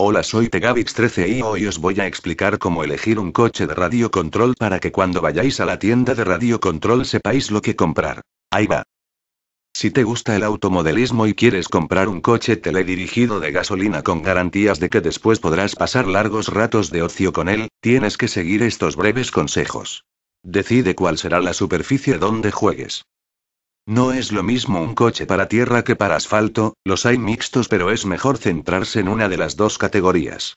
Hola, soy TheGabix13 y hoy os voy a explicar cómo elegir un coche de radio control para que cuando vayáis a la tienda de radio control sepáis lo que comprar. Ahí va. Si te gusta el automodelismo y quieres comprar un coche teledirigido de gasolina con garantías de que después podrás pasar largos ratos de ocio con él, tienes que seguir estos breves consejos. Decide cuál será la superficie donde juegues. No es lo mismo un coche para tierra que para asfalto, los hay mixtos, pero es mejor centrarse en una de las dos categorías.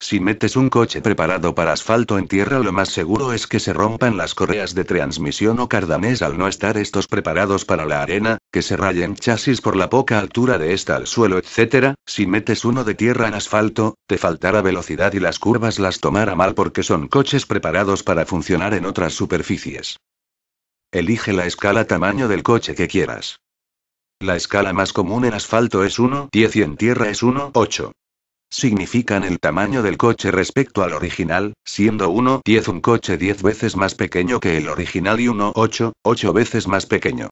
Si metes un coche preparado para asfalto en tierra, lo más seguro es que se rompan las correas de transmisión o cardanés al no estar estos preparados para la arena, que se rayen chasis por la poca altura de esta al suelo, etc. Si metes uno de tierra en asfalto, te faltará velocidad y las curvas las tomará mal porque son coches preparados para funcionar en otras superficies. Elige la escala tamaño del coche que quieras. La escala más común en asfalto es 1:10 y en tierra es 1:8. Significan el tamaño del coche respecto al original, siendo 1:10 un coche 10 veces más pequeño que el original y 1:8, 8 veces más pequeño.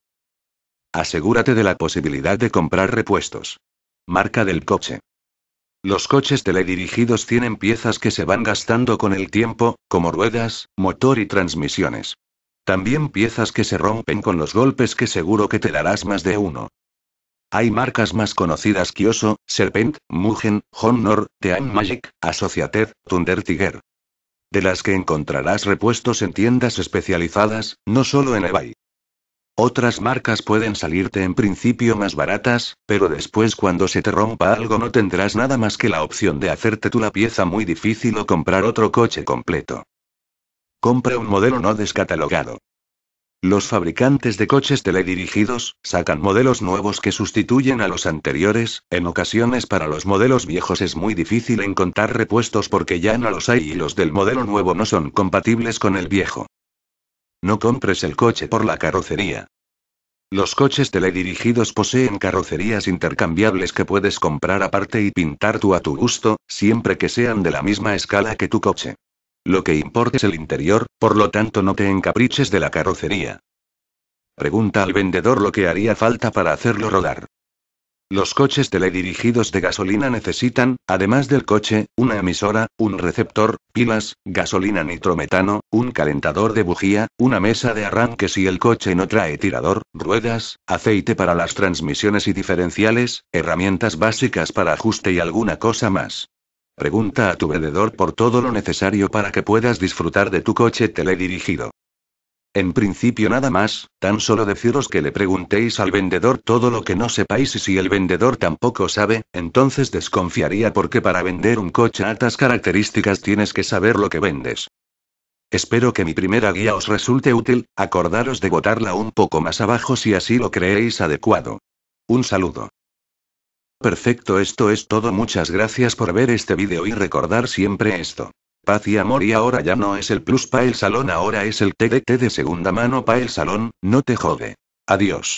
Asegúrate de la posibilidad de comprar repuestos. Marca del coche. Los coches teledirigidos tienen piezas que se van gastando con el tiempo, como ruedas, motor y transmisiones. También piezas que se rompen con los golpes, que seguro que te darás más de uno. Hay marcas más conocidas: Kyosho, Serpent, Mugen, Honor, Team Magic, Associated, Thunder Tiger. De las que encontrarás repuestos en tiendas especializadas, no solo en eBay. Otras marcas pueden salirte en principio más baratas, pero después, cuando se te rompa algo, no tendrás nada más que la opción de hacerte tú la pieza muy difícil o comprar otro coche completo. Compra un modelo no descatalogado. Los fabricantes de coches teledirigidos sacan modelos nuevos que sustituyen a los anteriores. En ocasiones, para los modelos viejos es muy difícil encontrar repuestos porque ya no los hay y los del modelo nuevo no son compatibles con el viejo. No compres el coche por la carrocería. Los coches teledirigidos poseen carrocerías intercambiables que puedes comprar aparte y pintar tú a tu gusto, siempre que sean de la misma escala que tu coche. Lo que importa es el interior, por lo tanto no te encapriches de la carrocería. Pregunta al vendedor lo que haría falta para hacerlo rodar. Los coches teledirigidos de gasolina necesitan, además del coche, una emisora, un receptor, pilas, gasolina nitrometano, un calentador de bujía, una mesa de arranque si el coche no trae tirador, ruedas, aceite para las transmisiones y diferenciales, herramientas básicas para ajuste y alguna cosa más. Pregunta a tu vendedor por todo lo necesario para que puedas disfrutar de tu coche teledirigido. En principio nada más, tan solo deciros que le preguntéis al vendedor todo lo que no sepáis, y si el vendedor tampoco sabe, entonces desconfiaría, porque para vender un coche a altas características tienes que saber lo que vendes. Espero que mi primera guía os resulte útil. Acordaros de votarla un poco más abajo si así lo creéis adecuado. Un saludo. Perfecto, esto es todo. Muchas gracias por ver este vídeo y recordar siempre esto: paz y amor. Y ahora ya no es el Plus para el salón, ahora es el TDT de segunda mano para el salón, no te jode. Adiós.